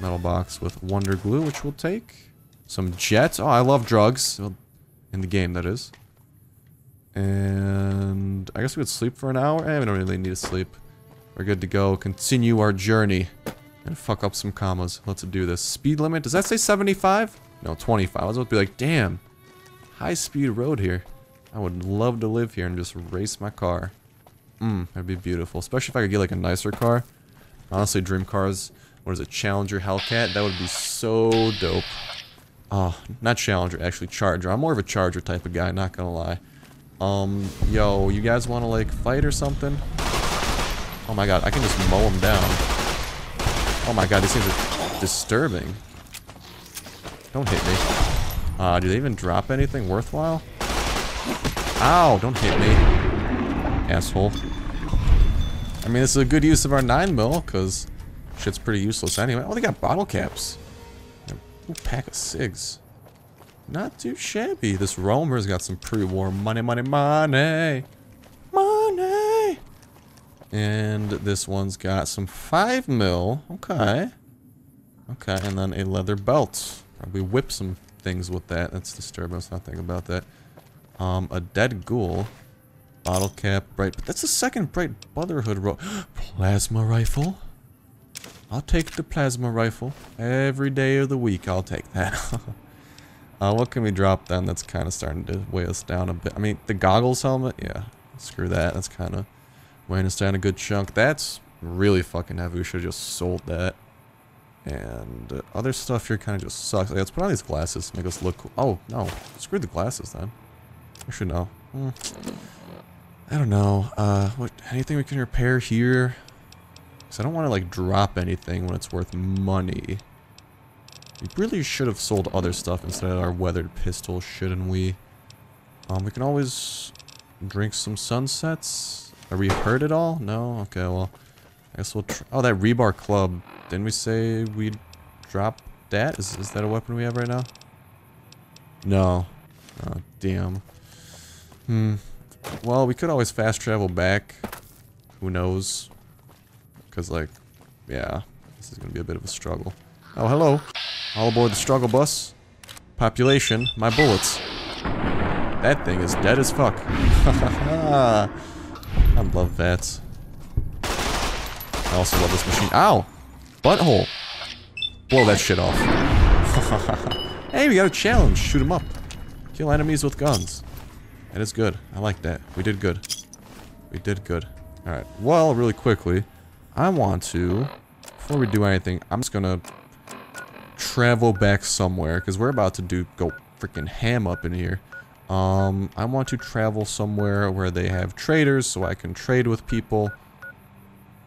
Metal box with Wonder Glue, which we'll take. Some Jet. Oh, I love drugs. In the game, that is. And I guess we would sleep for an hour. Eh, we don't really need to sleep. We're good to go. Continue our journey. And fuck up some commas. Let's do this. Speed limit. Does that say 75? No, 25. I was about to be like, damn. High speed road here. I would love to live here and just race my car. That'd be beautiful. Especially if I could get like a nicer car. Honestly, dream cars. What is it? Challenger Hellcat? That would be so dope. Oh, not Challenger. Actually, Charger. I'm more of a Charger type of guy. Not gonna lie. Yo, you guys want to like fight or something? Oh my god, I can just mow them down. Oh my god, these things are disturbing. Don't hit me. Do they even drop anything worthwhile? Ow, don't hit me. Asshole. I mean, this is a good use of our 9mm, because shit's pretty useless anyway. Oh, they got bottle caps. A little pack of cigs. Not too shabby. This roamer's got some pre-war money, money, money. Money! And this one's got some 5mm. Okay. Okay, and then a leather belt. Probably whip some things with that. That's disturbing. Let's not think about that. A dead ghoul. Bottle cap, bright. But that's the second bright Brotherhood roll. Plasma rifle. I'll take the plasma rifle. Every day of the week, I'll take that. What can we drop then? That's kind of starting to weigh us down a bit. I mean, the goggles helmet? Yeah. Screw that. That's kind of weighing us down a good chunk. That's really fucking heavy. We should have just sold that. And other stuff here kind of just sucks. Like, let's put on these glasses. Make us look cool. Oh, no. Screw the glasses then. I should know. I don't know. What? Anything we can repair here? Because I don't want to, like, drop anything when it's worth money. We really should have sold other stuff instead of our weathered pistol, shouldn't we? We can always drink some sunsets. Are we hurt at all? No? Okay, well, I guess we'll try. Oh, that rebar club. Didn't we say we'd drop that? Is that a weapon we have right now? No. Oh, damn. Well, we could always fast travel back. Who knows? Because, like, yeah, this is going to be a bit of a struggle. Oh, hello. All aboard the struggle bus. Population, my bullets. That thing is dead as fuck. I love that. I also love this machine. Ow! Butthole! Blow that shit off. Hey, we got a challenge. Shoot him up. Kill enemies with guns. That is good. I like that. We did good. We did good. Alright. Well, really quickly, I want to, before we do anything, I'm just gonna travel back somewhere, because we're about to go freaking ham up in here. I want to travel somewhere where they have traders, so I can trade with people,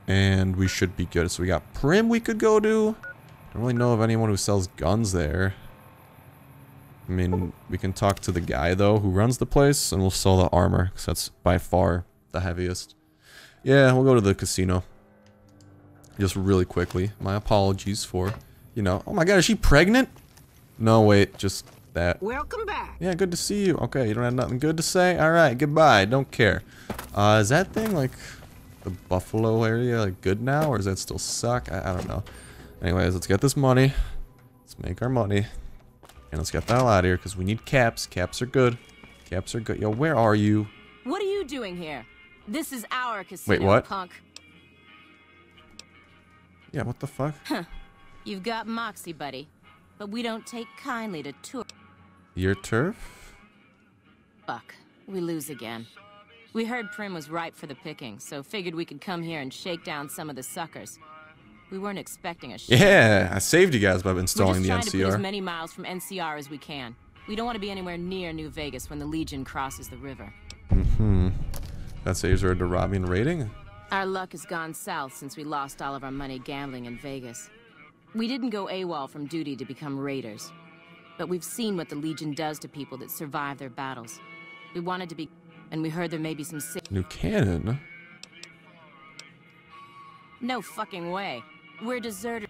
and we should be good. So we got Prim we could go to. I don't really know of anyone who sells guns there. I mean, we can talk to the guy, though, who runs the place, and we'll sell the armor, because that's by far the heaviest. Yeah, we'll go to the casino. Just really quickly. My apologies for... You know, oh my god, is she pregnant? No, wait, just that. Welcome back. Yeah, good to see you. Okay, you don't have nothing good to say? Alright, goodbye, don't care. Is that thing, like, the Buffalo area, like, good now? Or does that still suck? I don't know. Anyways, let's get this money. Let's make our money. And let's get the hell out of here, because we need caps. Caps are good. Caps are good. Yo, where are you? What are you doing here? This is our casino, wait, what? Punk. Yeah, what the fuck? Huh. You've got moxie, buddy, but we don't take kindly to tour. Your turf? Fuck, we lose again. We heard Prim was ripe for the picking, so figured we could come here and shake down some of the suckers. We weren't expecting a shit. Yeah, I saved you guys by installing the NCR. We're just trying to put as many miles from NCR as we can. We don't want to be anywhere near New Vegas when the Legion crosses the river. That saves her a Durabian rating? Our luck has gone south since we lost all of our money gambling in Vegas. We didn't go AWOL from duty to become raiders, but we've seen what the Legion does to people that survive their battles. We wanted to be, and we heard there may be some new cannon. No fucking way. We're deserters.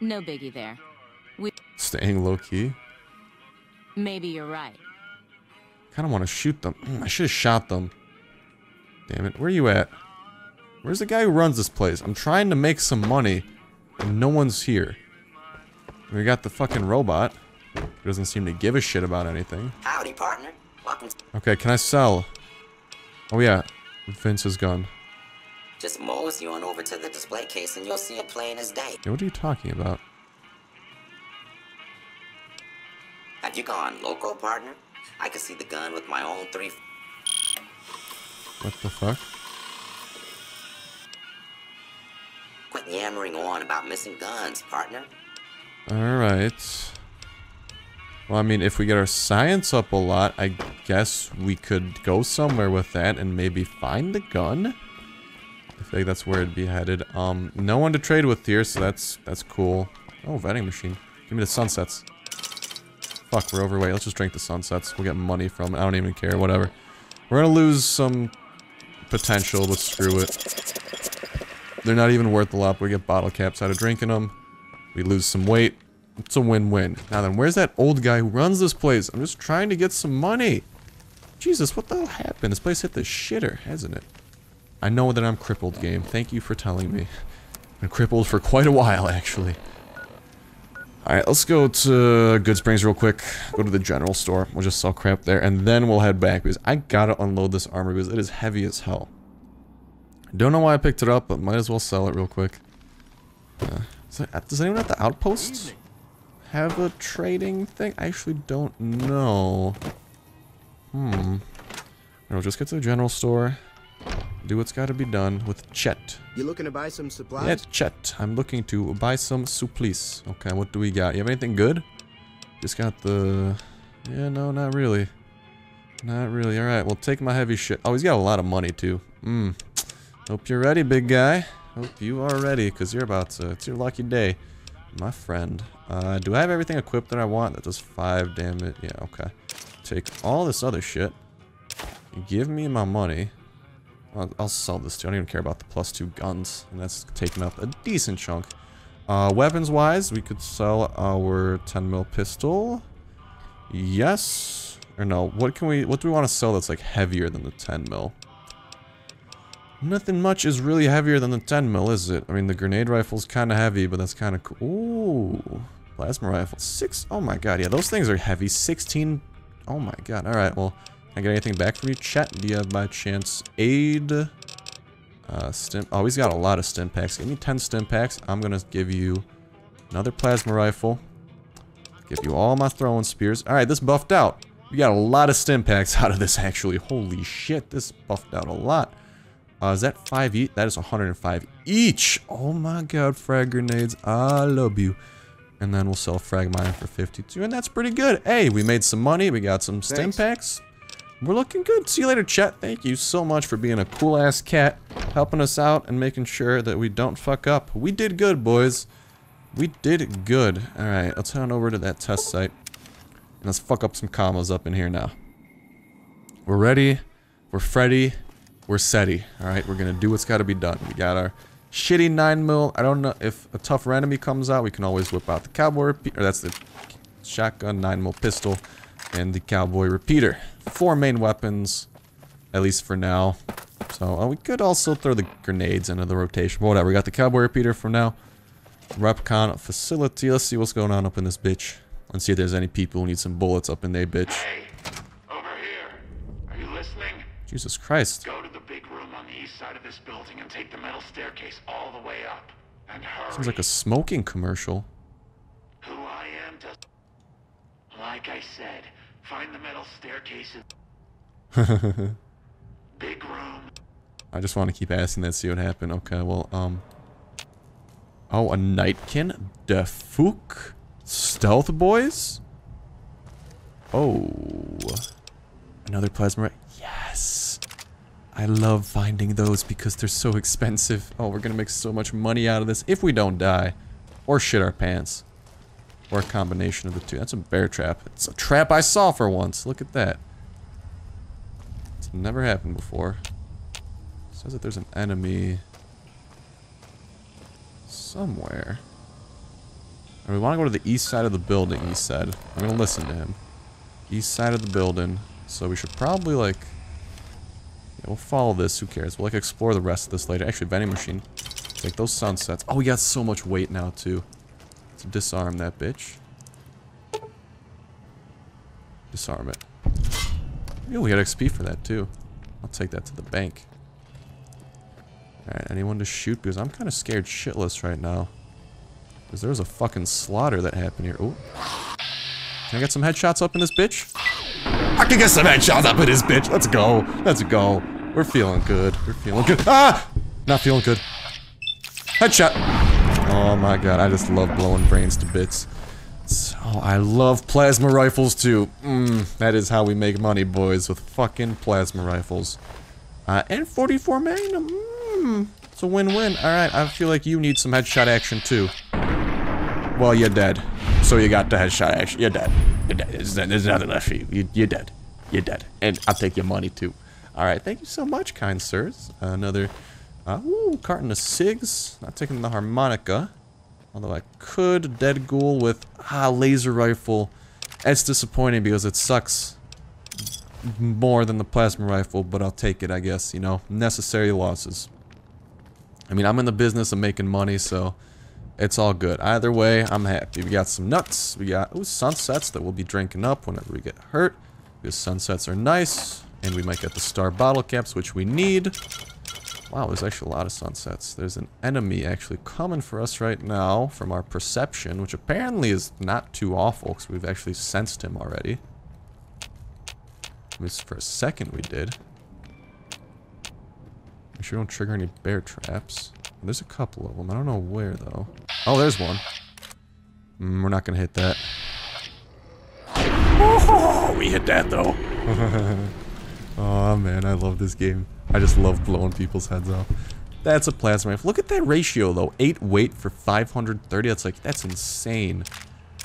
No biggie there. We staying low key. Maybe you're right. Kind of want to shoot them. I should have shot them. Damn it. Where are you at? Where's the guy who runs this place? I'm trying to make some money, and no one's here. We got the fucking robot. He doesn't seem to give a shit about anything. Howdy, partner. Welcome. Okay, can I sell? Oh yeah, Vince is gone. Just mosey on over to the display case, and you'll see it plain as day. Yeah, what are you talking about? Have you gone loco, partner? I can see the gun with my own three. What the fuck? Quit yammering on about missing guns, partner. Alright. Well, I mean, if we get our science up a lot, I guess we could go somewhere with that and maybe find the gun. I feel like that's where it'd be headed. No one to trade with here, so that's cool. Oh, vending machine. Give me the sunsets. Fuck, we're overweight. Let's just drink the sunsets. We'll get money from it. I don't even care. Whatever. We're gonna lose some potential, but screw it. They're not even worth a lot, but we get bottle caps out of drinking them. We lose some weight. It's a win-win. Now then, where's that old guy who runs this place? I'm just trying to get some money. Jesus, what the hell happened? This place hit the shitter, hasn't it? I know that I'm crippled, game. Thank you for telling me. I've been crippled for quite a while, actually. Alright, let's go to Goodsprings real quick. Go to the general store. We'll just sell crap there, and then we'll head back, because I gotta unload this armor, because it is heavy as hell. Don't know why I picked it up, but might as well sell it real quick. Does anyone at the outpost have a trading thing? I actually don't know. We'll just get to the general store. Do what's got to be done with Chet. You looking to buy some supplies? Yeah, Chet. I'm looking to buy some supplies. Okay, what do we got? You have anything good? Just got the... Yeah, no, not really. Not really. Alright, well, take my heavy shit. Oh, he's got a lot of money, too. Hope you're ready, big guy. Hope you are ready, because you're about to. It's your lucky day, my friend. Do I have everything equipped that I want? That does 5 damage. Yeah, okay. Take all this other shit. Give me my money. I'll sell this too. I don't even care about the +2 guns. And that's taking up a decent chunk. Weapons-wise, we could sell our 10mm pistol. Yes. Or no. What do we want to sell that's like heavier than the 10mm? Nothing much is really heavier than the 10mm, is it? I mean, the grenade rifle's kind of heavy, but that's kind of cool. Ooh, plasma rifle. 6. Oh my god, yeah, those things are heavy. 16. Oh my god. All right, well, can I get anything back from you, Chet? Do you have by chance aid? Stim. Oh, he's got a lot of stim packs. Give me 10 stim packs. I'm gonna give you another plasma rifle. Give you all my throwing spears. All right, this buffed out. We got a lot of stim packs out of this, actually. Holy shit, this buffed out a lot. Is that 5 each? That is 105 each! Oh my god, frag grenades. I love you. And then we'll sell frag mine for 52, and that's pretty good. Hey, we made some money. We got some stim packs. We're looking good. See you later, Chet. Thank you so much for being a cool-ass cat, helping us out, and making sure that we don't fuck up. We did good, boys. We did good. Alright, let's head on over to that test site. And let's fuck up some combos up in here now. We're ready. We're Freddy. We're SETI, alright? We're gonna do what's gotta be done. We got our shitty 9mm. I don't know if a tougher enemy comes out, we can always whip out the cowboy repeater. That's the shotgun, 9mm pistol, and the cowboy repeater. 4 main weapons, at least for now. So, we could also throw the grenades into the rotation. But whatever, we got the cowboy repeater for now. Repcon facility. Let's see what's going on up in this bitch. Let's see if there's any people who need some bullets up in their bitch. Hey, over here. Are you listening? Jesus Christ. Side of this building and take the metal staircase all the way up and hurry. Seems like a smoking commercial. Who I am does. Like I said, find the metal staircase and big room. I just want to keep asking that, see what happened. Okay, well, oh, a Nightkin? The fuck? Stealth Boys? Oh. Another plasma. Yes. I love finding those because they're so expensive. Oh, we're gonna make so much money out of this if we don't die. Or shit our pants. Or a combination of the two. That's a bear trap. It's a trap I saw for once. Look at that. It's never happened before. It says that there's an enemy somewhere. And we wanna go to the east side of the building, he said. I'm gonna listen to him. East side of the building. So we should probably, like... Yeah, we'll follow this. Who cares? We'll like explore the rest of this later. Actually, vending machine. Like those sunsets. Oh, we got so much weight now too. Let's disarm that bitch. Disarm it. Yeah, we got XP for that too. I'll take that to the bank. Alright, anyone to shoot? Because I'm kind of scared shitless right now. Because there was a fucking slaughter that happened here. Ooh. Can I get some headshots up in this bitch? I can get some headshots up in this bitch! Let's go! Let's go! We're feeling good. We're feeling good. Ah! Not feeling good. Headshot! Oh my god, I just love blowing brains to bits. So, I love plasma rifles too. That is how we make money, boys, with fucking plasma rifles. And 44 Magnum. It's a win-win. Alright, I feel like you need some headshot action too. Well, you're dead. So you got the headshot action. You're dead. You're dead. There's nothing left for you. You're dead. You're dead. And I'll take your money too. Alright, thank you so much, kind sirs. Another ooh, carton of cigs. Not taking the harmonica. Although I could dead ghoul with laser rifle. It's disappointing because it sucks more than the plasma rifle, but I'll take it, I guess, you know. Necessary losses. I mean, I'm in the business of making money, so it's all good. Either way, I'm happy. We got some nuts. We got sunsets that we'll be drinking up whenever we get hurt. Because sunsets are nice. And we might get the star bottle caps, which we need. Wow, there's actually a lot of sunsets. There's an enemy actually coming for us right now from our perception, which apparently is not too awful because we've actually sensed him already. At least for a second we did. Make sure we don't trigger any bear traps. There's a couple of them. I don't know where though. Oh, there's one. We're not gonna hit that. Oh, we hit that though. Oh man, I love this game. I just love blowing people's heads off. That's a plasma rifle. Look at that ratio though. 8 weight for 530. That's like, that's insane.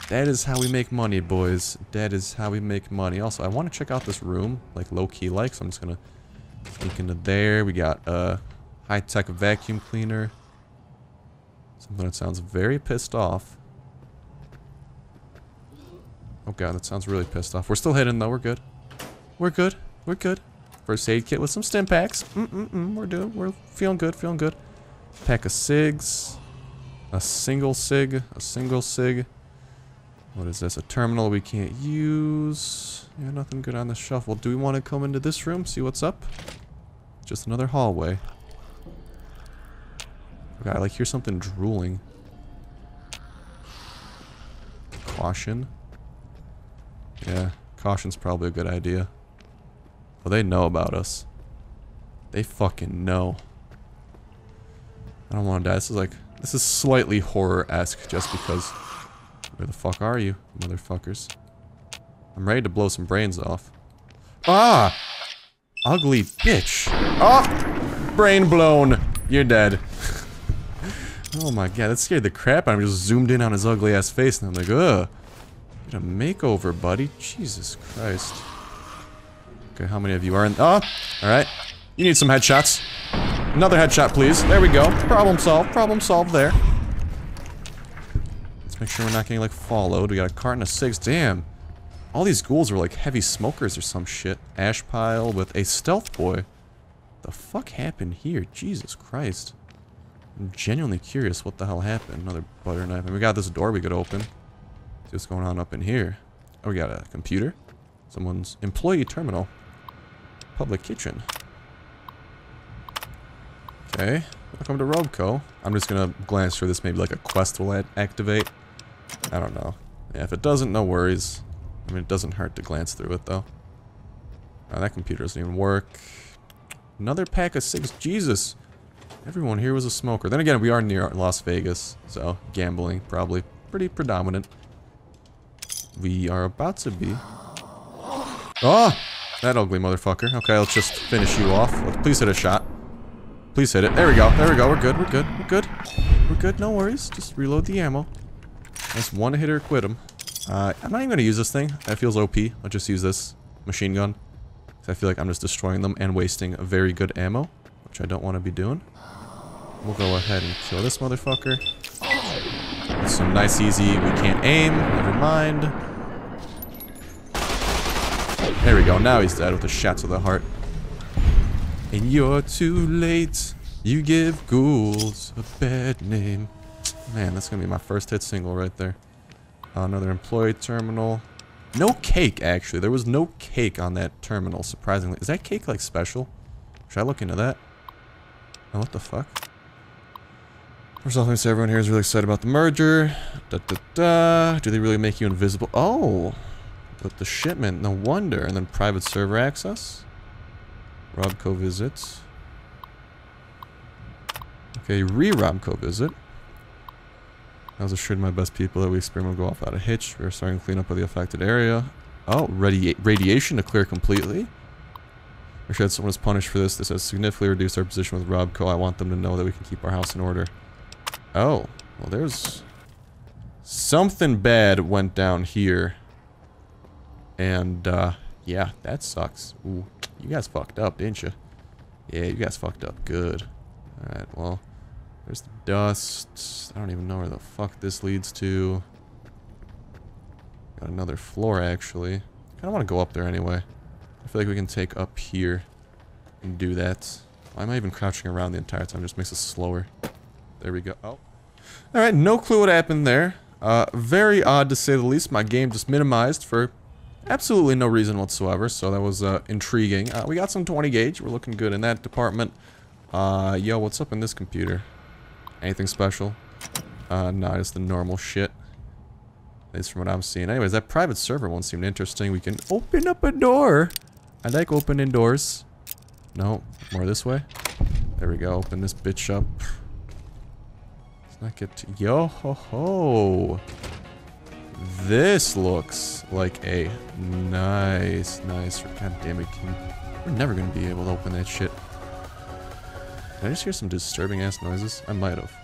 That is how we make money, boys. That is how we make money. Also, I want to check out this room, like low-key like, so I'm just gonna sneak into there. We got a high-tech vacuum cleaner. Something that sounds very pissed off. Oh god, that sounds really pissed off. We're still hidden though, we're good. We're good, we're good. First aid kit with some stim packs. We're feeling good, feeling good. Pack of cigs. A single sig, a single sig. What is this? A terminal we can't use. Yeah, nothing good on the shelf. Well, do we want to come into this room, see what's up? Just another hallway. Okay, I like hear something drooling. Caution. Yeah, caution's probably a good idea. Well, they know about us. They fucking know. I don't want to die. This is like, this is slightly horror-esque just because. Where the fuck are you, motherfuckers? I'm ready to blow some brains off. Ah! Ugly bitch. Oh! Brain blown. You're dead. Oh my god, that scared the crap out of me. Just zoomed in on his ugly ass face and I'm like, ugh. Get a makeover, buddy. Jesus Christ. Okay, how many of you are in? Oh, alright. You need some headshots. Another headshot, please. There we go. Problem solved. Problem solved there. Let's make sure we're not getting, like, followed. We got a carton of cigs. Damn. All these ghouls are, like, heavy smokers or some shit. Ash pile with a stealth boy. The fuck happened here? Jesus Christ. I'm genuinely curious what the hell happened. Another butter knife. And we got this door we could open. See what's going on up in here. Oh, we got a computer. Someone's employee terminal. Public kitchen. Okay, welcome to Robco. I'm just gonna glance through this, maybe like a quest will activate. I don't know. Yeah, if it doesn't, no worries. I mean, it doesn't hurt to glance through it, though. Oh, that computer doesn't even work. Another pack of cigs. Jesus! Everyone here was a smoker. Then again, we are near Las Vegas, so gambling probably pretty predominant. We are about to be... Oh! That ugly motherfucker. Okay, let's just finish you off. Please hit a shot. Please hit it. There we go. There we go. We're good. We're good. We're good. We're good. No worries. Just reload the ammo. That's one hitter quit him. I'm not even going to use this thing. That feels OP. I'll just use this machine gun. I feel like I'm just destroying them and wasting a very good ammo, which I don't want to be doing. We'll go ahead and kill this motherfucker. That's some nice easy. We can't aim. Never mind. There we go, now he's dead with a shot to the heart. and you're too late. You give ghouls a bad name. Man, that's gonna be my first hit single right there. Another employee terminal. No cake, actually. There was no cake on that terminal, surprisingly. Is that cake, like, special? Should I look into that? Oh, what the fuck? First off, thanks to everyone here is really excited about the merger. Do they really make you invisible? Oh! But the shipment, no wonder. And then private server access. Robco visits. Okay, re-Robco visit. I was assured my best people that we experiment will go off without a hitch. We're starting to clean up of the affected area. Oh, radiation to clear completely. We're sure that someone is punished for this. This has significantly reduced our position with Robco. I want them to know that we can keep our house in order. Oh, well, there's something bad went down here. And, yeah, that sucks. Ooh, you guys fucked up, didn't you? Yeah, you guys fucked up good. Alright, well. There's the dust. I don't even know where the fuck this leads to. Got another floor, actually. I kinda wanna go up there anyway. I feel like we can take up here and do that. Why am I even crouching around the entire time? It just makes us slower. There we go. Oh. Alright, no clue what happened there. Very odd to say the least. My game just minimized for absolutely no reason whatsoever, so that was intriguing. We got some 20 gauge. We're looking good in that department. Yo, what's up in this computer? Anything special? Nah, just the normal shit. At least from what I'm seeing. Anyways, that private server one seemed interesting. We can open up a door! I like opening doors. No, more this way. There we go, open this bitch up. Let's not get to... Yo-ho-ho! This looks like a nice... God damn it, we're never gonna be able to open that shit. Did I just hear some disturbing ass noises? I might have.